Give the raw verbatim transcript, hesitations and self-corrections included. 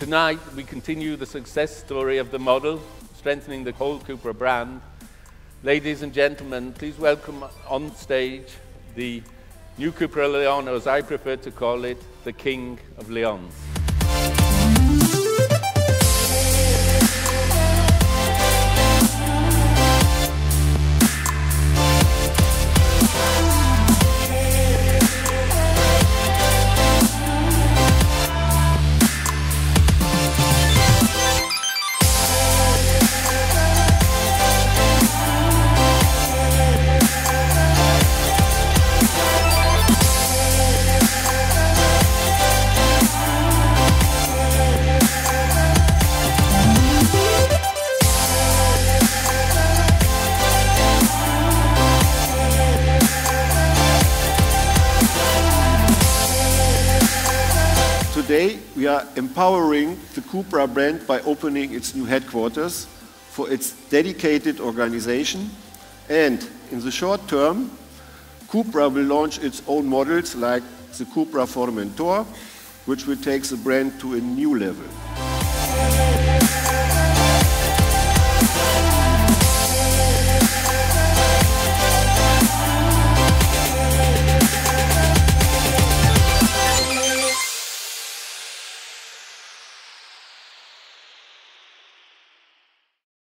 Tonight we continue the success story of the model, strengthening the whole Cupra brand. Ladies and gentlemen, please welcome on stage the new Cupra Leon, or as I prefer to call it, the King of Leons. Today, we are empowering the Cupra brand by opening its new headquarters for its dedicated organization. And in the short term, Cupra will launch its own models like the Cupra Formentor, which will take the brand to a new level.